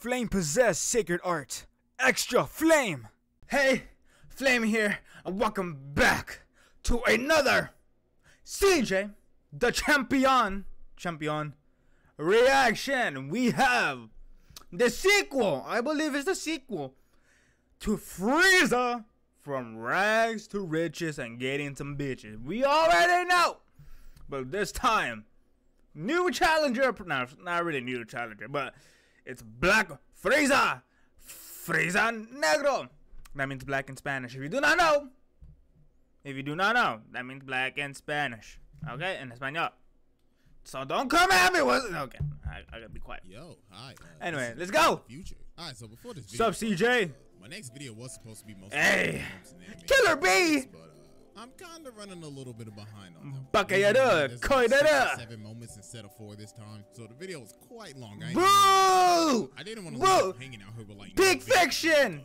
Flame possessed sacred art. Extra flame! Hey, Flame here, and welcome back to another CJ the Champion reaction. We have the sequel, I believe it's the sequel, to Frieza from rags to riches and getting some bitches. We already know, but this time, new challenger, no, not really new challenger, but it's Black Frieza, Frieza Negro. That means black in Spanish. If you do not know, that means black in Spanish. Okay, in Espanol. So don't come at me with okay. I gotta be quiet. Yo, hi. Anyway, let's go. Future. All right. So before this video, what's up, CJ? My next video was supposed to be mostly Killer B. But I'm kind of running a little bit behind on that. Bakayadur, Koyadar. 7 moments instead of 4 this time, so the video was quite long. Boo! I didn't want to leave hanging out here with like big fiction.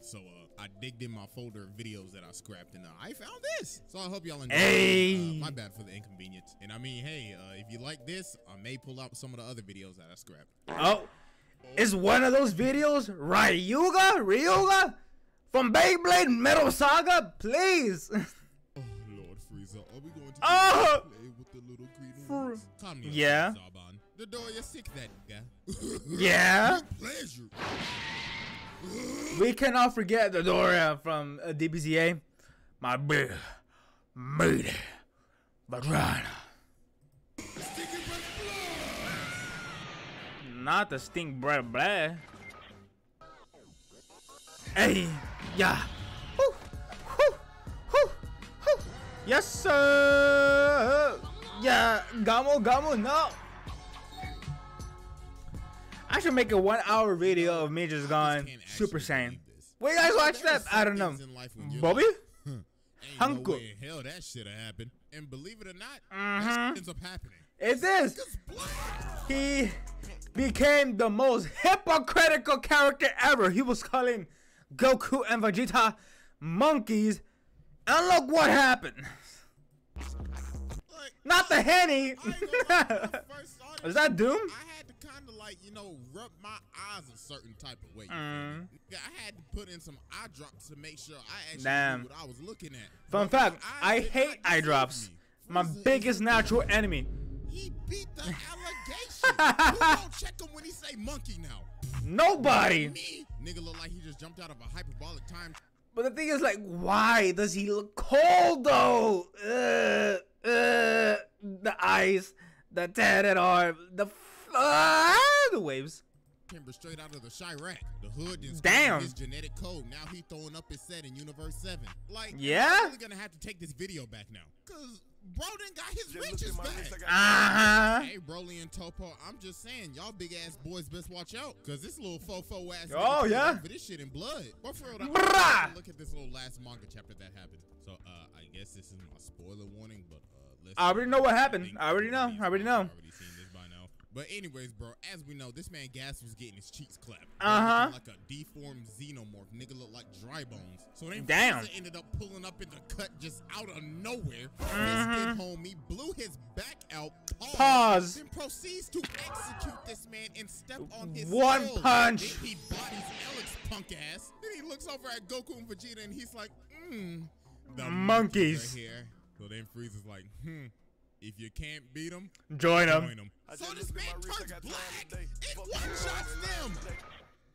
So I digged in my folder of videos that I scrapped, and I found this. So I hope y'all enjoy. Hey. My bad for the inconvenience. And I mean, hey, if you like this, I may pull out some of the other videos that I scrapped. Oh, it's one of those videos, Ryuga from Beyblade Metal Saga, please. Oh Lord Frieza, are we going to play with the little green ones? Yeah. The door you're sick that guy. Yeah. Pleasure. We cannot forget the Dora from dbza. My big murder Badrana. Not the stink bread bleh. Hey, yeah. Woo, woo, woo, woo. Yes sir. Yeah, gamo no. I should make a 1 hour video of me just going Super Saiyan. Will you guys watch that? I don't know. Bobby? Hunko. No hell, that shit happened. And believe it or not, that ends up happening. It is. He became the most hypocritical character ever. He was calling Goku and Vegeta monkeys. And look what happened. Like, not the henny. Is that Doom? Kind of like, you know, rub my eyes a certain type of way. I had to put in some eye drops to make sure I actually knew what I was looking at. Fun fact, I hate eye drops. My biggest natural enemy. He beat the allegation. Who don't check him when he say monkey now? Nobody. Me? Nigga look like he just jumped out of a hyperbolic time. But the thing is, like, why does he look cold though? The eyes, the tatted arm, the the waves. Straight out of the Shyrax. The hood is his genetic code. Now he throwing up his set in Universe 7. Like, yeah, we're gonna have to take this video back now, cause bro done got his riches back. Hey, Broly and Topo, I'm just saying, y'all big ass boys best watch out, cause this little fofo ass. Oh yeah. For this shit in blood. But for real, look at this little last manga chapter that happened. So I guess this is my spoiler warning, but I already know what happened. I already know. But anyways, bro, as we know, this man Gas was getting his cheeks clapped. Like a deformed xenomorph. Nigga look like dry bones. So then Frieza ended up pulling up in the cut just out of nowhere. This homie blew his back out. Pause. Then proceeds to execute this man and step on his punch. Then he bodies Alex punk ass. Then he looks over at Goku and Vegeta and he's like, the monkeys are here. So then Frieza's like, if you can't beat them, join them. So this man turns black and one-shots them.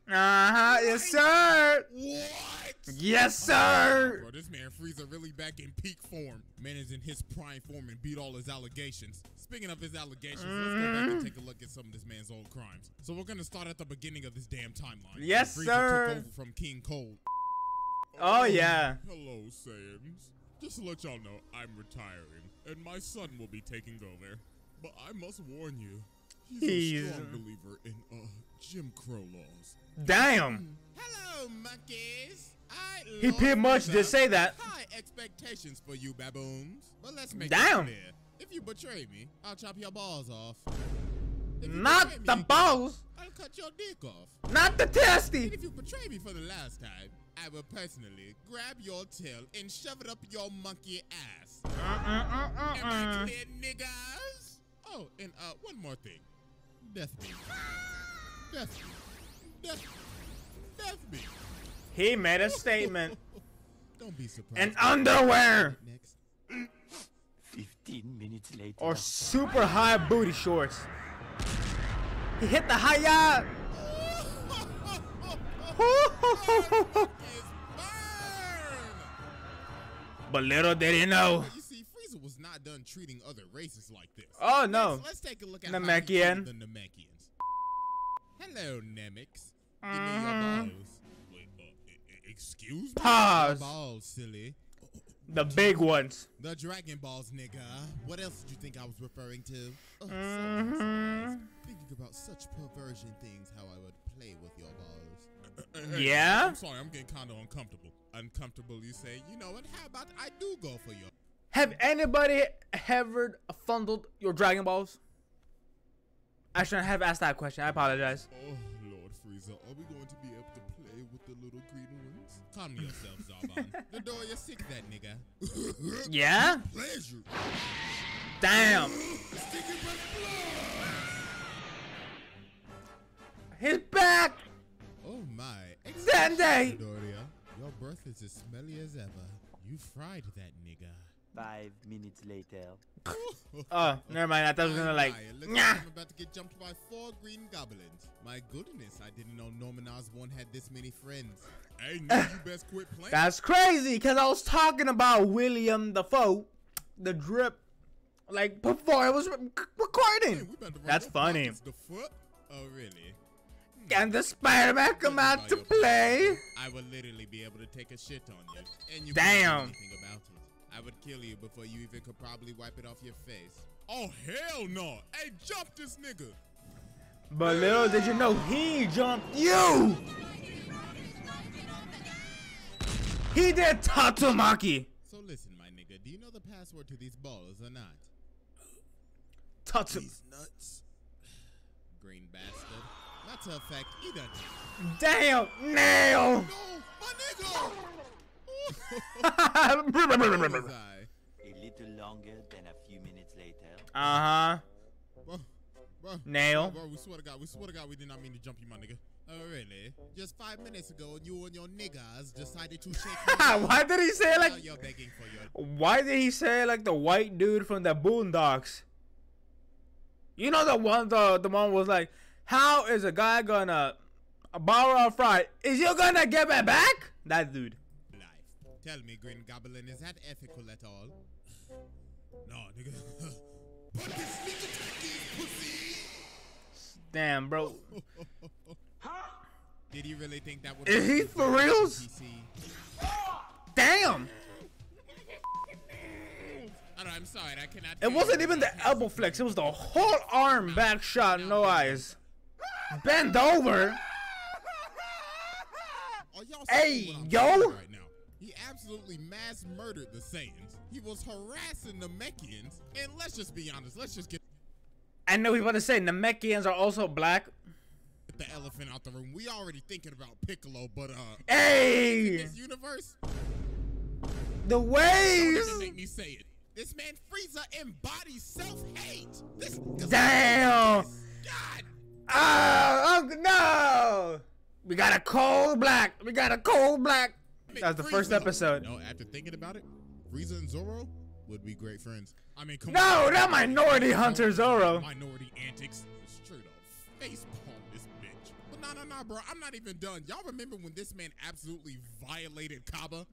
Yes, sir. What? Yes, sir. Bro, this man Frieza really back in peak form. Man is in his prime form and beat all his allegations. Speaking of his allegations, let's go back and take a look at some of this man's old crimes. So we're going to start at the beginning of this damn timeline. Yes, Frieza took over from King Cold. Oh, yeah. Hello, Saiyans. Just to let y'all know, I'm retiring, and my son will be taking over. But I must warn you, he's a strong believer in Jim Crow laws. Damn! Hello, monkeys! He pretty much did say that. High expectations for you, baboons. But let's make it clear. If you betray me, I'll chop your balls off. Not the balls! I'll cut your dick off. Not the testy! And if you betray me for the last time, I will personally grab your tail and shove it up your monkey ass. Am I clear, niggas? Oh, and one more thing. Death. Death me. He made a statement. Don't be surprised. And underwear. Next. 15 minutes later. Or super high booty shorts. He hit the high yard. But little did he know. You see, Frieza was not done treating other races like this. Oh no. Let's take a look at Namekian. The Namekians. Hello, Namex. Give me your balls. Wait, excuse me? Pause. Balls, silly. The big ones. The Dragon Balls, nigga. What else did you think I was referring to? Oh, so thinking about such perversion things, how I would play with your balls. Yeah? I'm sorry, I'm getting kind of uncomfortable. Uncomfortable, you say? You know what? How about I do go for you? Have anybody ever fondled your Dragon Balls? I shouldn't have asked that question. I apologize. Oh, Lord Frieza, are we going to be able to play with the little green ones? Calm yourself, Zarban. The door, you're sick, that nigga. Yeah? Pleasure. Damn. His back. Oh my. Xande. Doria, your breath is as smelly as ever. You fried that nigga. 5 minutes later. Oh, never mind. I thought I was gonna like. I'm about to get jumped by 4 green goblins. My goodness, I didn't know Norman Osborn had this many friends. Hey, no, you best quit playing. That's crazy, cause I was talking about William Dafoe, the drip, like before I was recording. Hey, that's funny. Oh really? Can the Spider-Man come out to play? I would literally be able to take a shit on you, and you can't do anything about it. I would kill you before you even could probably wipe it off your face. Oh, hell no. Hey, jump this nigga. But little did you know he jumped you. He did Tatsumaki. So listen, my nigga, do you know the password to these balls or not? Tatsum. These nuts. Green bastard. That's a fact. He done. Damn. Nail. No, my nigga. A little longer than a few minutes later. Bro, nail. Bro, we swear to God, we did not mean to jump you, my nigga. Oh, really? Just 5 minutes ago, you and your niggas decided to shake. Why did he say like? You're begging for your. Why did he say like the white dude from the Boondocks? You know the one, the mom was like, "How is a guy gonna borrow a fry? Is you gonna give it back?" That dude. Tell me, Green Goblin, is that ethical at all? No, nigga. Put this bitch attack in, pussy! Damn, bro. Did he really think that would be? Is he for reals? Damn! I'm sorry, I cannot. It wasn't even the elbow flex, it was the whole arm back shot, no eyes. Bend over! Hey, yo! He absolutely mass murdered the Saiyans. He was harassing Namekians. And let's just be honest, let's just get. I know you're about to say Namekians are also black. Get the elephant out the room. We already thinking about Piccolo, but hey! In this universe. The waves! Don't make me say it. This man Frieza embodies self-hate. This damn! God! Oh no! We got a cold black! We got a cold black! That's the first episode. No, after thinking about it, Frieza and Zoro would be great friends. I mean, come on. No, not Minority Hunter Zoro. Minority antics. Straight up face palm this bitch. But nah, bro. I'm not even done. Y'all remember when this man absolutely violated Kaba?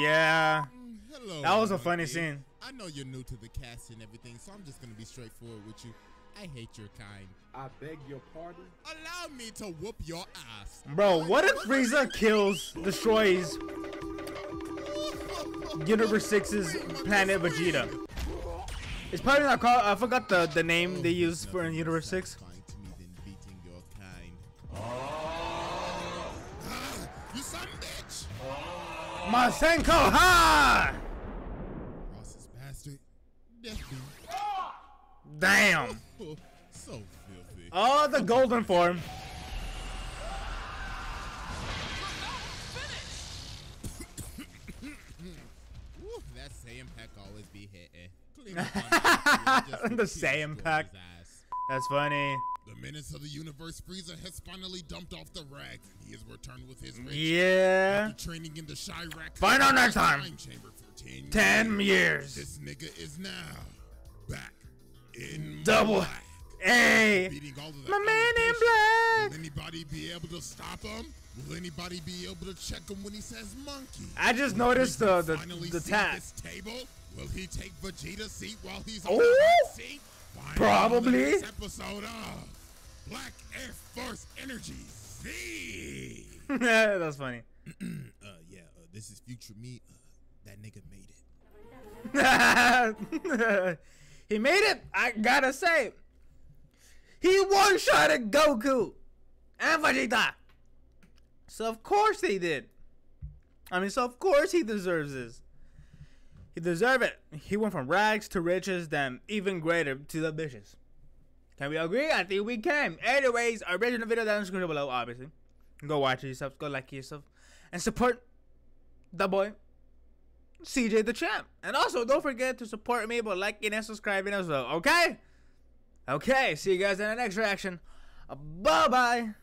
Yeah. Hello. That was a funny scene. I know you're new to the cast and everything, so I'm just going to be straightforward with you. I hate your kind. I beg your pardon. Allow me to whoop your ass. Bro, what if Frieza kills, destroys Universe 6's planet Vegeta? It's probably not called, I forgot the name they used for in Universe 6. You son of a bitch! Masenko ha! Ross's bastard. Damn. So filthy. Oh, the golden form. Ooh, that same pack always be hitting. The same pack. That's funny. The menace of the universe, Frieza has finally dumped off the rag. He has returned with his rage. Yeah. After training in the Shyrax. Find out next time. Chamber for 10 years. This nigga is now back in double. Black. Hey, beating all of my man in black. Will anybody be able to stop him? Will anybody be able to check him when he says monkey? I just noticed the tap. Table? Will he take Vegeta's seat while he's on the seat? Probably. This episode of Black Air Force Energy Z. That's funny. This is future me. That nigga made it. He made it. I gotta say, he one-shotted Goku and Vegeta. So of course they did. I mean, so of course he deserves this. He deserved it. He went from rags to riches, then even greater to the bitches. Can we agree? I think we can. Anyways, I rated the video down in the description below, obviously. Go watch it yourself, go like it yourself, and support the boy, CJ the Champ. And also, don't forget to support me by liking and subscribing as well, okay? Okay, see you guys in the next reaction. Bye-bye.